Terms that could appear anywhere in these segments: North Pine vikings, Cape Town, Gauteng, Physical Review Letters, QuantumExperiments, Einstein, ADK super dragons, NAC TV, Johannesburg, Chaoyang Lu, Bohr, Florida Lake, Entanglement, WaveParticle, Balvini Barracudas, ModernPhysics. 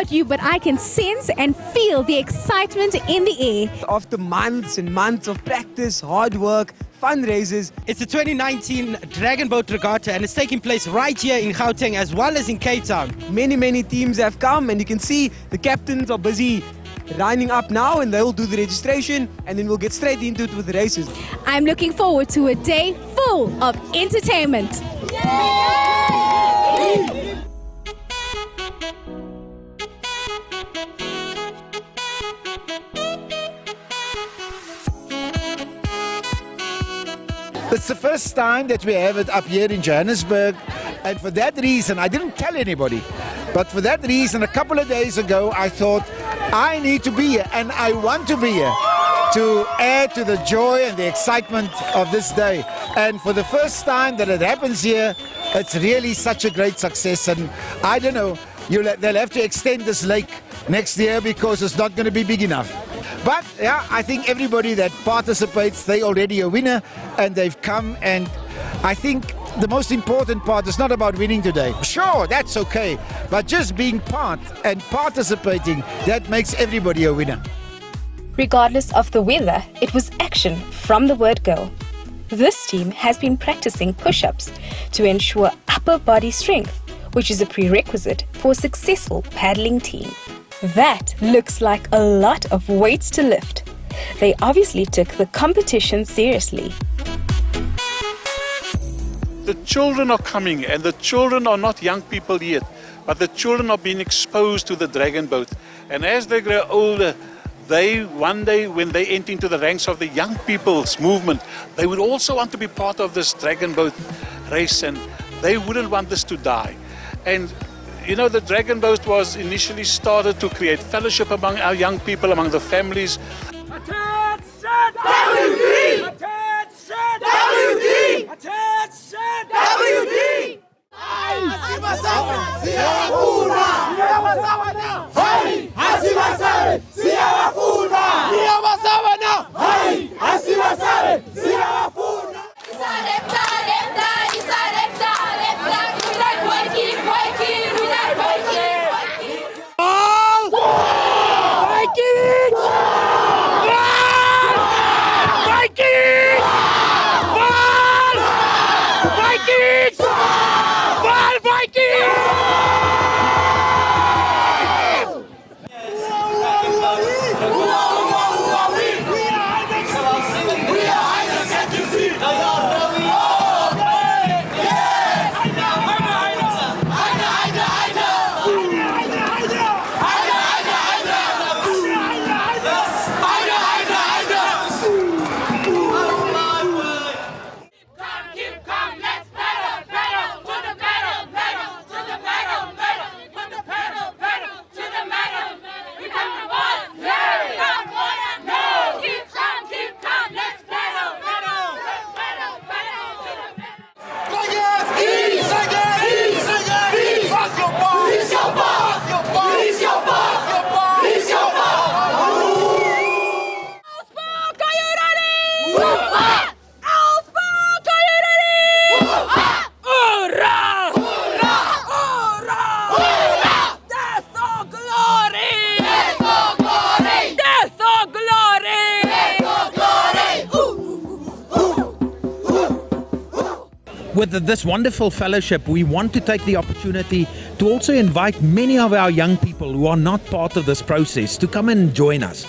about you, but I can sense and feel the excitement in the air. After months and months of practice, hard work, fundraisers. It's the 2019 Dragon Boat Regatta and it's taking place right here in Gauteng as well as in Cape Town. Many teams have come and you can see the captains are busy lining up now and they'll do the registration and then we'll get straight into it with the races. I'm looking forward to a day full of entertainment. Yay! It's the first time that we have it up here in Johannesburg, and for that reason, I didn't tell anybody, but for that reason, a couple of days ago, I thought I need to be here and I want to be here to add to the joy and the excitement of this day. And for the first time that it happens here, it's really such a great success. And I don't know, they'll have to extend this lake next year because it's not going to be big enough. But yeah, I think everybody that participates, they're already a winner and they've come, and I think the most important part is not about winning today. Sure, that's okay, but just being part and participating, that makes everybody a winner. Regardless of the weather, it was action from the word go. This team has been practicing push-ups to ensure upper body strength, which is a prerequisite for a successful paddling team. That looks like a lot of weights to lift. They obviously took the competition seriously. The children are coming, and the children are not young people yet, but the children are being exposed to the dragon boat. And as they grow older, they one day, when they enter into the ranks of the young people's movement, they would also want to be part of this dragon boat race, and they wouldn't want this to die. And you know, the Dragon Boat was initially started to create fellowship among our young people, among the families. Attention! WD! Attention! WD! Attention! WD! With this wonderful fellowship, we want to take the opportunity to also invite many of our young people who are not part of this process to come and join us.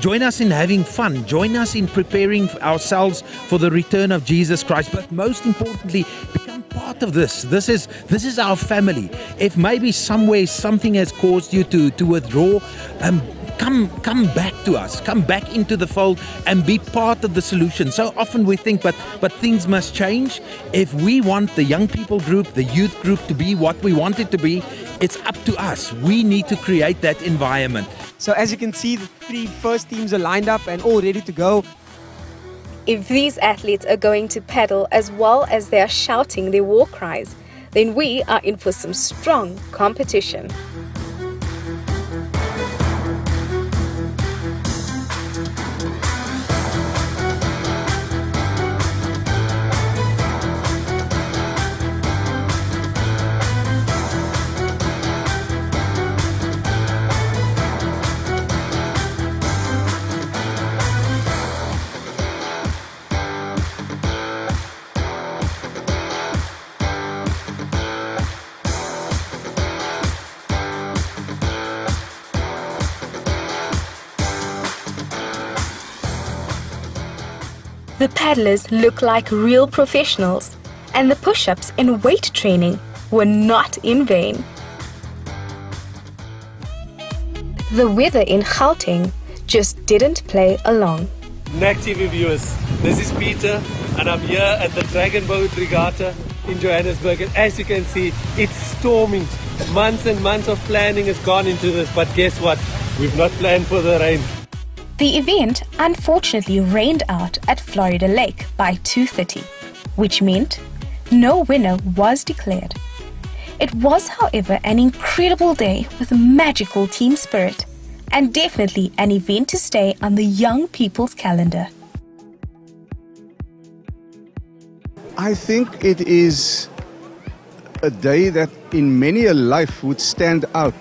Join us in having fun. Join us in preparing ourselves for the return of Jesus Christ. But most importantly, become part of this. This is our family. If maybe somewhere something has caused you to withdraw, come back to us, come back into the fold and be part of the solution. So often we think, but things must change. If we want the young people group, the youth group to be what we want it to be, it's up to us. We need to create that environment. So as you can see, the three first teams are lined up and all ready to go. If these athletes are going to paddle as well as they are shouting their war cries, then we are in for some strong competition. The paddlers look like real professionals, and the push-ups and weight training were not in vain. The weather in Gauteng just didn't play along. NAC TV viewers, this is Peter and I'm here at the Dragon Boat Regatta in Johannesburg, and as you can see, it's storming. Months and months of planning has gone into this, but guess what? We've not planned for the rain. The event unfortunately rained out at Florida Lake by 2:30, which meant no winner was declared. It was, however, an incredible day with a magical team spirit, and definitely an event to stay on the young people's calendar. I think it is a day that in many a life would stand out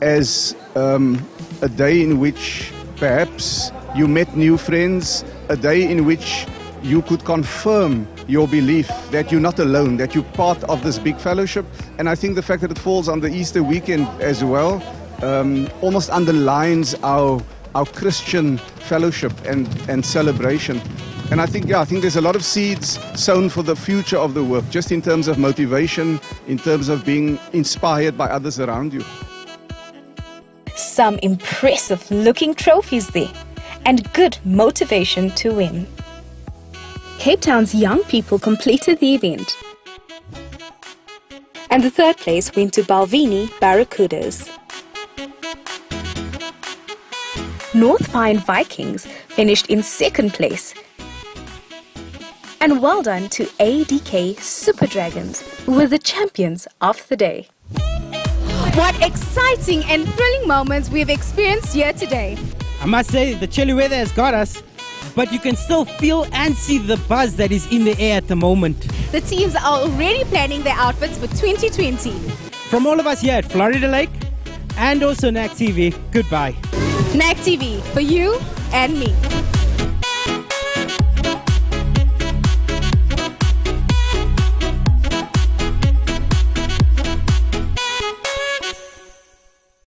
as a day in which perhaps you met new friends, a day in which you could confirm your belief that you're not alone, that you're part of this big fellowship. And I think the fact that it falls on the Easter weekend as well almost underlines our Christian fellowship and celebration. And I think there's a lot of seeds sown for the future of the work, just in terms of motivation, in terms of being inspired by others around you. Some impressive looking trophies there, and good motivation to win. Cape Town's young people completed the event, and the third place went to Balvini Barracudas. North Pine Vikings finished in second place, and well done to ADK Super Dragons, who were the champions of the day. What exciting and thrilling moments we've experienced here today. I must say, the chilly weather has got us, but you can still feel and see the buzz that is in the air at the moment. The teams are already planning their outfits for 2020. From all of us here at Florida Lake and also NAC TV, goodbye. NAC TV, for you and me.